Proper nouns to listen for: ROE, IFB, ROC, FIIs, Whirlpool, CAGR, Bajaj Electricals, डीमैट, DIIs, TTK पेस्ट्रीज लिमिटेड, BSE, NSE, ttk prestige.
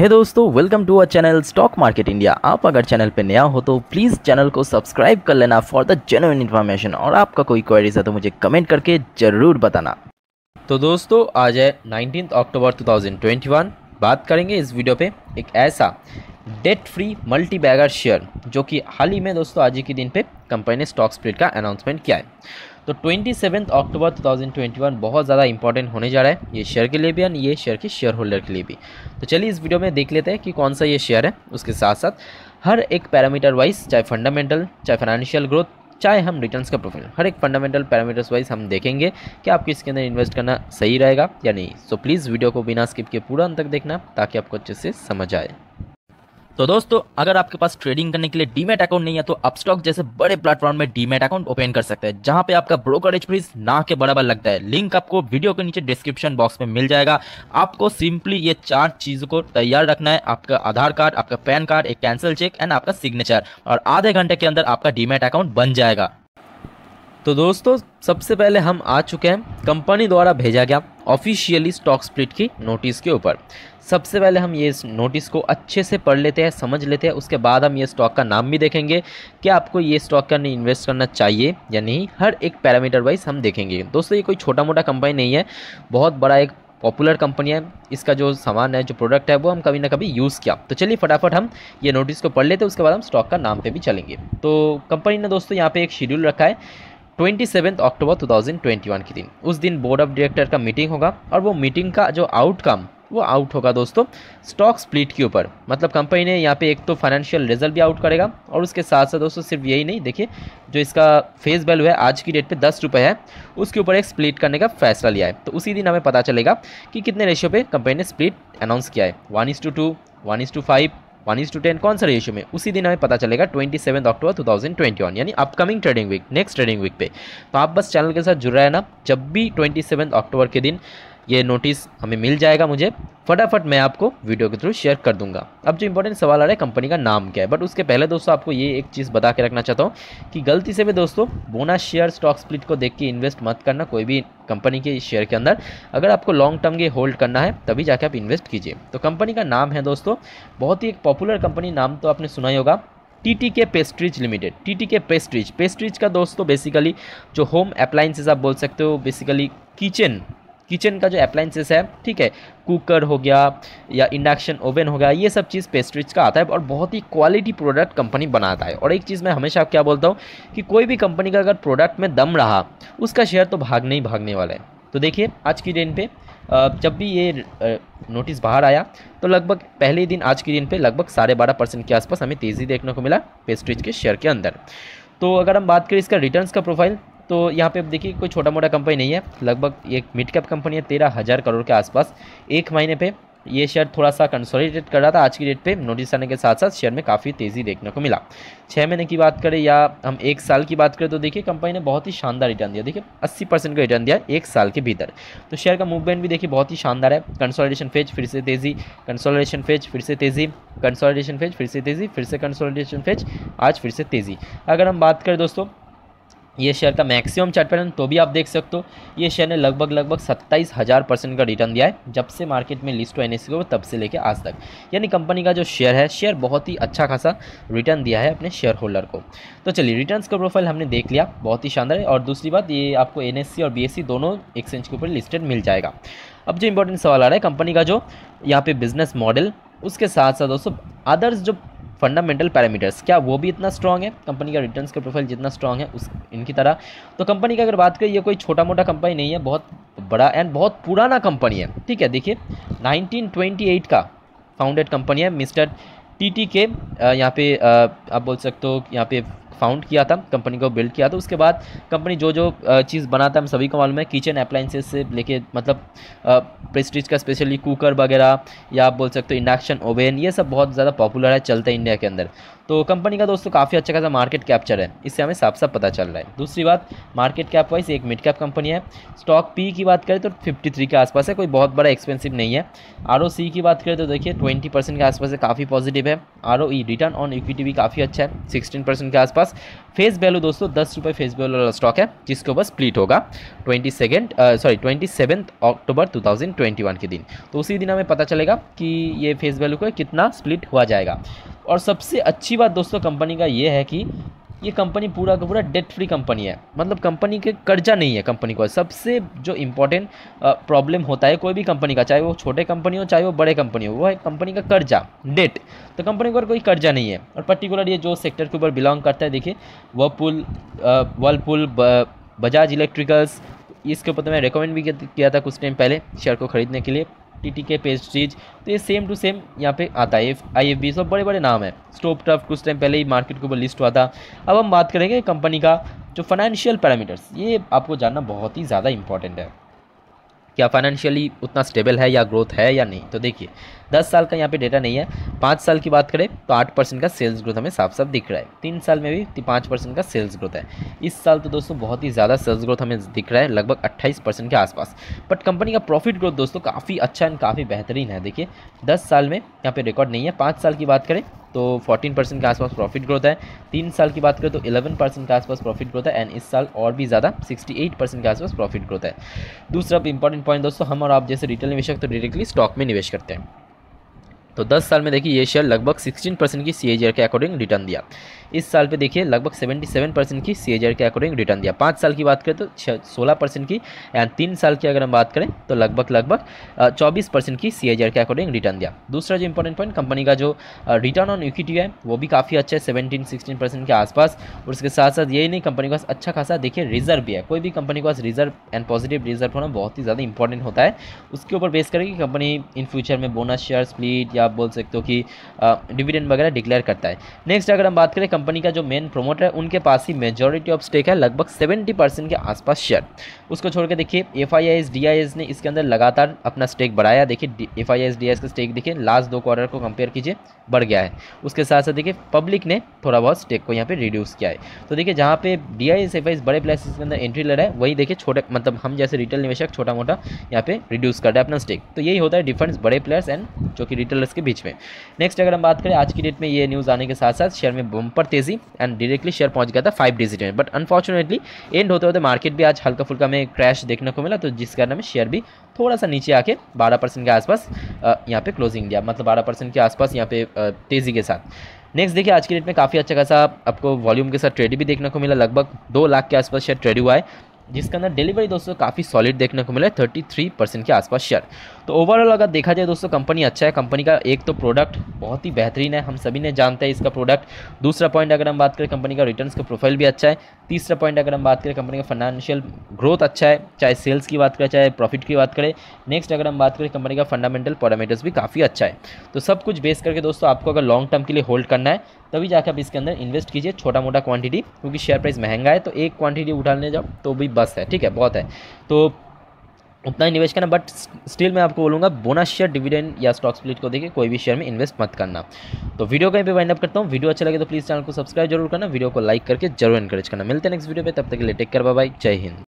हे दोस्तों, welcome to our channel stock market India. आप अगर चैनल पे नया हो तो प्लीज़ चैनल को सब्सक्राइब कर लेना फॉर द जेन्युइन इन्फॉर्मेशन। और आपका कोई क्वेरीज है तो मुझे कमेंट करके ज़रूर बताना। तो दोस्तों, आज है 19 अक्टूबर 2021। बात करेंगे इस वीडियो पे एक ऐसा debt free multibagger share जो कि हाल ही में दोस्तों आज ही के दिन पे कंपनी ने स्टॉक स्प्लिट का अनाउंसमेंट किया है। तो 27 अक्टूबर 2021 बहुत ज़्यादा इंपॉर्टेंट होने जा रहा है, ये शेयर के लिए भी और ये शेयर के शेयर होल्डर के लिए भी। तो चलिए इस वीडियो में देख लेते हैं कि कौन सा ये शेयर है। उसके साथ साथ हर एक पैरामीटर वाइज, चाहे फंडामेंटल, चाहे फाइनेंशियल ग्रोथ, चाहे हम रिटर्न्स का प्रोफाइल, हर एक फंडामेंटल पैरामीटर्स वाइज हम देखेंगे कि आपको इसके अंदर इन्वेस्ट करना सही रहेगा या नहीं। सो प्लीज़ वीडियो को बिना स्किप किए पूरा अंत तक देखना ताकि आपको अच्छे से समझ आए। तो दोस्तों, अगर आपके पास ट्रेडिंग करने के लिए डीमैट अकाउंट नहीं है तो आप स्टॉक जैसे बड़े प्लेटफॉर्म में डीमैट अकाउंट ओपन कर सकते हैं, जहां पे आपका ब्रोकरेज फीस ना के बराबर लगता है। लिंक आपको वीडियो के नीचे डिस्क्रिप्शन बॉक्स में मिल जाएगा। आपको सिंपली ये चार चीज़ों को तैयार रखना है, आपका आधार कार्ड, आपका पैन कार्ड, एक कैंसिल चेक एंड आपका सिग्नेचर, और आधे घंटे के अंदर आपका डीमैट अकाउंट बन जाएगा। तो दोस्तों, सबसे पहले हम आ चुके हैं कंपनी द्वारा भेजा गया ऑफिशियली स्टॉक स्प्लिट की नोटिस के ऊपर। सबसे पहले हम ये नोटिस को अच्छे से पढ़ लेते हैं, समझ लेते हैं, उसके बाद हम ये स्टॉक का नाम भी देखेंगे कि आपको ये स्टॉक का इन्वेस्ट करना चाहिए या नहीं। हर एक पैरामीटर वाइज हम देखेंगे। दोस्तों, ये कोई छोटा मोटा कंपनी नहीं है, बहुत बड़ा एक पॉपुलर कंपनी है। इसका जो सामान है, जो प्रोडक्ट है, वो हम कभी ना कभी यूज़ किया। तो चलिए फटाफट हम ये नोटिस को पढ़ लेते हैं, उसके बाद हम स्टॉक का नाम पे भी चलेंगे। तो कंपनी ने दोस्तों यहाँ पे एक शेड्यूल रखा है 27 अक्टूबर 2021 के दिन। उस दिन बोर्ड ऑफ डायरेक्टर का मीटिंग होगा और वो मीटिंग का जो आउटकम वो आउट होगा दोस्तों स्टॉक स्प्लिट के ऊपर। मतलब कंपनी ने यहाँ पे एक तो फाइनेंशियल रिजल्ट भी आउट करेगा और उसके साथ साथ दोस्तों सिर्फ यही नहीं, देखिए जो इसका फेस वैल्यू है आज की डेट पे 10 रुपये है, उसके ऊपर एक स्प्लिट करने का फैसला लिया है। तो उसी दिन हमें पता चलेगा कि कितने रेशियो पे कंपनी ने स्प्लिट अनाउंस किया है, 1:2, 1:5, 1:10, कौन सा रेशियो में, उसी दिन हमें पता चलेगा 27 अक्टूबर 2021 यानी upcoming trading week, next trading week पे। तो आप बस चैनल के साथ जुड़ रहे हैं ना, जब भी 27 अक्टूबर के दिन ये नोटिस हमें मिल जाएगा मुझे फटाफट मैं आपको वीडियो के थ्रू शेयर कर दूंगा। अब जो इंपॉर्टेंट सवाल आ रहा है कंपनी का नाम क्या है, बट उसके पहले दोस्तों आपको ये एक चीज़ बता के रखना चाहता हूँ कि गलती से भी दोस्तों बोनस शेयर स्टॉक स्प्लिट को देख के इन्वेस्ट मत करना कोई भी कंपनी के शेयर के अंदर। अगर आपको लॉन्ग टर्म के होल्ड करना है तभी जाके आप इन्वेस्ट कीजिए। तो कंपनी का नाम है दोस्तों बहुत ही एक पॉपुलर कंपनी, नाम तो आपने सुना ही होगा, TTK पेस्ट्रीज लिमिटेड। TTK pastries का दोस्तों बेसिकली जो होम अप्लाइंसेज आप बोल सकते हो, बेसिकली किचन का जो अप्लाइंसेस है, ठीक है, कुकर हो गया या इंडक्शन ओवन हो गया, ये सब चीज़ पेस्ट्रीज का आता है और बहुत ही क्वालिटी प्रोडक्ट कंपनी बनाता है। और एक चीज़ मैं हमेशा क्या बोलता हूँ कि कोई भी कंपनी का अगर प्रोडक्ट में दम रहा उसका शेयर तो भागने वाला है। तो देखिए आज की दिन पे जब भी ये नोटिस बाहर आया तो लगभग पहले दिन आज के दिन पे लगभग 12.5% के आसपास हमें तेज़ी देखने को मिला पेस्ट्रीज के शेयर के अंदर। तो अगर हम बात करें इसका रिटर्न्स का प्रोफाइल, तो यहाँ पे आप देखिए कोई छोटा मोटा कंपनी नहीं है, लगभग एक मिड कैप कंपनी है, 13,000 करोड़ के आसपास। एक महीने पे ये शेयर थोड़ा सा कंसोलिडेट कर रहा था, आज की डेट पे नोटिस आने के साथ साथ शेयर में काफ़ी तेज़ी देखने को मिला। 6 महीने की बात करें या हम 1 साल की बात करें तो देखिए कंपनी ने बहुत ही शानदार रिटर्न दिया, देखिए 80% का रिटर्न दिया 1 साल के भीतर। तो शेयर का मूवमेंट भी देखिए बहुत ही शानदार है, कंसोलिडेशन फेज फिर से तेज़ी, कंसोलिडेशन फेज फिर से तेज़ी, कंसोलिडेशन फेज फिर से तेज़ी, फिर से कंसोलिडेशन फेज, आज फिर से तेज़ी। अगर हम बात करें दोस्तों ये शेयर का मैक्सिमम चार्ट पैटर्न, तो भी आप देख सकते हो ये शेयर ने लगभग 27,000% का रिटर्न दिया है जब से मार्केट में लिस्ट हुआ NSE को, तब से लेके आज तक। यानी कंपनी का जो शेयर है, शेयर बहुत ही अच्छा खासा रिटर्न दिया है अपने शेयर होल्डर को। तो चलिए रिटर्न्स का प्रोफाइल हमने देख लिया, बहुत ही शानदार है। और दूसरी बात, ये आपको NSE और BSE दोनों एक्सचेंज के ऊपर लिस्टेड मिल जाएगा। अब जो इंपॉर्टेंट सवाल आ रहा है कंपनी का जो यहाँ पर बिजनेस मॉडल, उसके साथ साथ दोस्तों अदर्स जो फंडामेंटल पैरामीटर्स, क्या वो भी इतना स्ट्रांग है, कंपनी का रिटर्न्स का प्रोफाइल जितना स्ट्रांग है उस इनकी तरह। तो कंपनी की अगर बात करें, ये कोई छोटा मोटा कंपनी नहीं है, बहुत बड़ा एंड बहुत पुराना कंपनी है, ठीक है। देखिए 1928 का फाउंडेड कंपनी है, मिस्टर TTK यहाँ पे आप बोल सकते हो यहाँ पे फाउंड किया था, कंपनी को बिल्ड किया था। उसके बाद कंपनी जो जो चीज़ बनाता है हम सभी को मालूम है, किचन अप्लाइंसेस से लेके मतलब प्रेस्टीज का स्पेशली कुकर वगैरह या आप बोल सकते हो इंडक्शन ओवन, ये सब बहुत ज़्यादा पॉपुलर है, चलता है इंडिया के अंदर। तो कंपनी का दोस्तों काफ़ी अच्छा खासा मार्केट कैप्चर है, इससे हमें साफ साफ पता चल रहा है। दूसरी बात, मार्केट कैप वाइज एक मिड कैप कंपनी है। स्टॉक पी की बात करें तो 53 के आसपास है, कोई बहुत बड़ा एक्सपेंसिव नहीं है। ROC की बात करें तो देखिए 20% के आसपास है, काफ़ी पॉजिटिव है। ROE रिटर्न ऑन इक्विटी भी काफ़ी अच्छा है, 16% के आसपास। फेस वैल्यू दोस्तों ₹10 फेस वैल्यू वाला स्टॉक है, जिसको बस स्प्लिट होगा 27 अक्टूबर 2021 के दिन। तो उसी दिन हमें पता चलेगा कि ये फेस वैल्यू को कितना स्प्लिट हुआ जाएगा। और सबसे अच्छी बात दोस्तों कंपनी का ये है कि ये कंपनी पूरा का पूरा डेट फ्री कंपनी है, मतलब कंपनी के कर्जा नहीं है कंपनी को। सबसे जो इम्पोर्टेंट प्रॉब्लम होता है कोई भी कंपनी का, चाहे वो छोटे कंपनी हो चाहे वो बड़े कंपनी हो, वो है कंपनी का कर्जा, डेट। तो कंपनी को कोई कर्जा नहीं है। और पर्टिकुलर ये जो सेक्टर के ऊपर बिलोंग करता है, देखिए व्हर्लपूल, बजाज इलेक्ट्रिकल्स, इसके ऊपर तो मैं रेकमेंड भी किया था कुछ टाइम पहले शेयर को खरीदने के लिए। TTK पेस्टीज, तो ये सेम टू सेम यहाँ पे आता है। IFB, सब बड़े बड़े नाम है। स्टोप टफ कुछ टाइम पहले ही मार्केट के ऊपर लिस्ट हुआ था। अब हम बात करेंगे कंपनी का जो फाइनेंशियल पैरामीटर्स, ये आपको जानना बहुत ही ज़्यादा इंपॉर्टेंट है। क्या फाइनेंशियली उतना स्टेबल है या ग्रोथ है या नहीं? तो देखिए 10 साल का यहाँ पे डेटा नहीं है। 5 साल की बात करें तो 8% का सेल्स ग्रोथ हमें साफ साफ दिख रहा है। 3 साल में भी 5% का सेल्स ग्रोथ है। इस साल तो दोस्तों बहुत ही ज़्यादा सेल्स ग्रोथ हमें दिख रहा है, लगभग 28% के आसपास। बट कंपनी का प्रॉफिट ग्रोथ दोस्तों काफ़ी अच्छा एंड काफ़ी बेहतरीन है। देखिए 10 साल में यहाँ पे रिकॉर्ड नहीं है। 5 साल की बात करें तो 14% के आसपास प्रॉफिट ग्रोथ है। 3 साल की बात करें तो 11% के आसपास प्रॉफिट ग्रोथ है एंड इस साल और भी ज़्यादा 68% के आसपास प्रॉफिट ग्रोथ है। दूसरा इंपॉर्टेंट पॉइंट दोस्तों, हम और आप जैसे रिटेल निवेशक तो डायरेक्टली स्टॉक में निवेश करते हैं। तो 10 साल में देखिए ये शेयर लगभग 16% की CAGR के अकॉर्डिंग रिटर्न दिया। इस साल पे देखिए लगभग 77% की CAGR के अकॉर्डिंग रिटर्न दिया। 5 साल की बात करें तो 16% की एंड 3 साल की अगर हम बात करें तो लगभग 24% की CAGR के अकॉर्डिंग रिटर्न दिया। दूसरा जो इंपॉर्टेंट पॉइंट, कंपनी का जो रिटर्न ऑन इक्विटी है वो भी काफ़ी अच्छा है, 16% के आसपास। और उसके साथ साथ यही नहीं, कंपनी के पास अच्छा खासा देखिए रिजर्व भी है। कोई भी कंपनी के पास रिजर्व एंड पॉजिटिव रिजर्व होना बहुत ही ज़्यादा इंपॉर्टेंट होता है। उसके ऊपर बेस करेगी कंपनी इन फ्यूचर में बोनस शेयर स्प्लिट आप बोल सकते हो कि डिविडेंड वगैरह डिक्लेयर करता है। नेक्स्ट अगर हम बात करें, कंपनी का जो मेन प्रोमोटर है उनके पास ही मेजॉरिटी ऑफ स्टेक है, लगभग 70% के आसपास शेयर। उसको छोड़ के देखिए FIIs DIIs ने इसके अंदर लगातार अपना स्टेक बढ़ाया। देखिए FIIs DIIs का स्टेक देखिए लास्ट 2 क्वार्टर को कंपेयर कीजिए, बढ़ गया है। उसके साथ साथ देखिए पब्लिक ने थोड़ा बहुत स्टेक को यहाँ पे रिड्यूस किया है। तो देखिए जहाँ पे DIIs FIIs बड़े प्लेसेस के अंदर एंट्री ले रहा है, वही देखिए छोटे मतलब हम जैसे रिटेल निवेशक छोटा मोटा यहाँ पे रिड्यूस कर रहा है अपना स्टेक। तो यही होता है डिफरेंस बड़े प्लेयर्स एंड जो कि रिटेलर के बीच में। नेक्स्ट अगर हम बात करें, आज की डेट में ये न्यूज़ आने के साथ साथ शेयर में बम्पर तेजी एंड डायरेक्टली शेयर पहुंच गया था 5 डिजिट में। बट अनफॉर्चुनेटली एंड होते होते मार्केट भी आज हल्का फुल्का में क्रैश देखने को मिला, तो जिस कारण हमें शेयर भी थोड़ा सा नीचे आके 12% के आसपास यहाँ पे क्लोजिंग दिया, मतलब 12% के आसपास यहाँ पे तेज़ी के साथ। नेक्स्ट देखिए आज की डेट में काफ़ी अच्छा खासा आपको वॉल्यूम के साथ ट्रेड भी देखने को मिला, लगभग 2 लाख के आसपास शेयर ट्रेड हुआ है, जिसके अंदर डिलीवरी दोस्तों काफ़ी सॉलिड देखने को मिला है, 33% के आसपास शेयर। तो ओवरऑल अगर देखा जाए दोस्तों कंपनी अच्छा है। कंपनी का एक तो प्रोडक्ट बहुत ही बेहतरीन है, हम सभी ने जानते हैं इसका प्रोडक्ट। दूसरा पॉइंट अगर हम बात करें, कंपनी का रिटर्न्स का प्रोफाइल भी अच्छा है। तीसरा पॉइंट अगर हम बात करें, कंपनी का फाइनेंशियल ग्रोथ अच्छा है, चाहे सेल्स की बात करें चाहे प्रॉफिट की बात करें। नेक्स्ट अगर हम बात करें, कंपनी का फंडामेंटल पैरामीटर्स भी काफ़ी अच्छा है। तो सब कुछ बेस करके दोस्तों आपको अगर लॉन्ग टर्म के लिए होल्ड करना है तभी जाकर आप इसके अंदर इन्वेस्ट कीजिए, छोटा मोटा क्वांटिटी, क्योंकि शेयर प्राइस महंगा है। तो एक क्वांटिटी उठाने जाओ तो भी बस है, ठीक है, बहुत है, तो उतना ही निवेश करना। बट स्टिल मैं आपको बोलूँगा बोनस शेयर, डिविडेंड या स्टॉक स्प्लिट को देखे कोई भी शेयर में इन्वेस्ट मत करना। तो वीडियो कहीं पे वाइंड अप करता हूँ। वीडियो अच्छा लगे तो प्लीज़ चैनल को सब्सक्राइब जरूर करना, वीडियो को लाइक करके जरूर एनकरेज करना। मिलते हैं नेक्स्ट वीडियो पे, तब तक के लिए टेक केयर, बाय बाय, जय हिंद।